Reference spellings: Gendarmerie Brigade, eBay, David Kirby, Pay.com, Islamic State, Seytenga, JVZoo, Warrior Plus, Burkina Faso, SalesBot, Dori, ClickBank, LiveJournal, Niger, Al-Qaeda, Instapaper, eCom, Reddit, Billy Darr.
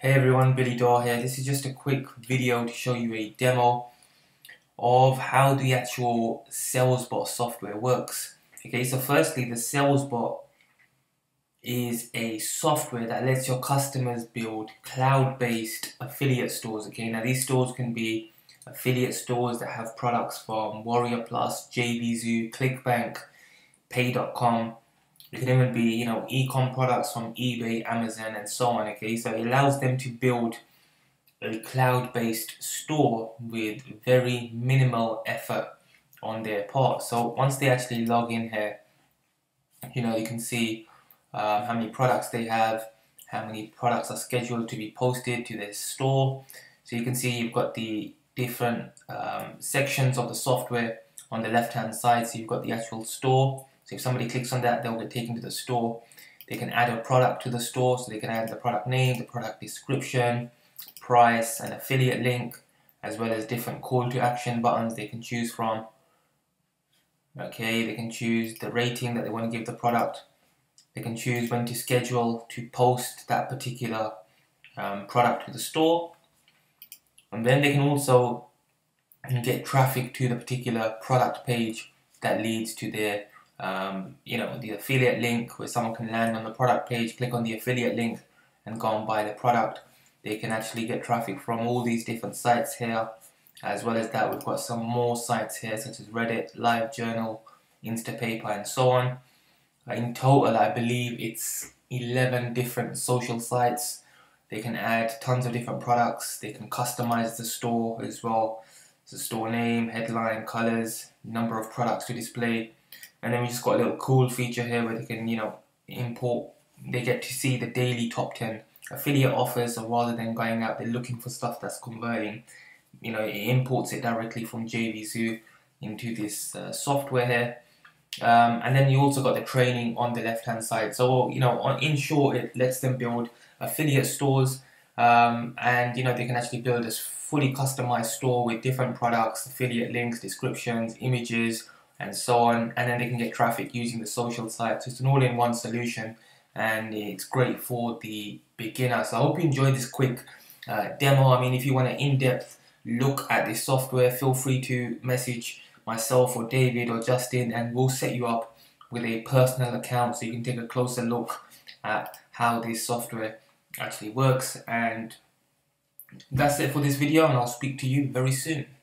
Hey everyone, Billy Darr here. This is just a quick video to show you a demo of how the actual SalesBot software works. Okay, so firstly, the SalesBot is a software that lets your customers build cloud-based affiliate stores. Okay, now these stores can be affiliate stores that have products from Warrior Plus, JVZoo, ClickBank, Pay.com. It can even be, you know, e-com products from eBay, Amazon, and so on. Okay, so it allows them to build a cloud-based store with very minimal effort on their part. So once they actually log in here, you know, you can see how many products they have, how many products are scheduled to be posted to their store. So you can see you've got the different sections of the software on the left-hand side. So you've got the actual store. So if somebody clicks on that, they'll get taken to the store. They can add a product to the store, so they can add the product name, the product description, price, an affiliate link, as well as different call to action buttons they can choose from. Okay, they can choose the rating that they want to give the product. They can choose when to schedule to post that particular product to the store. And then they can also get traffic to the particular product page that leads to their you know, the affiliate link, where someone can land on the product page, click on the affiliate link and go and buy the product. They can actually get traffic from all these different sites here. As well as that, we've got some more sites here such as Reddit, LiveJournal, Instapaper, and so on. In total, I believe it's 11 different social sites. They can add tons of different products. They can customize the store as well. So store name, headline, colors, number of products to display. And then we just got a little cool feature here where they can, you know, import. They get to see the daily top 10 affiliate offers. So rather than going out, they're looking for stuff that's converting. You know, it imports it directly from JVZoo into this software here. And then you also got the training on the left-hand side. So, you know, in short, it lets them build affiliate stores. And, you know, they can actually build a fully customized store with different products, affiliate links, descriptions, images, and so on, and then they can get traffic using the social sites. So it's an all-in-one solution, and it's great for the beginner. So I hope you enjoyed this quick demo. I mean, if you want an in-depth look at this software, feel free to message myself or David or Justin, and we'll set you up with a personal account so you can take a closer look at how this software actually works. And that's it for this video, and I'll speak to you very soon.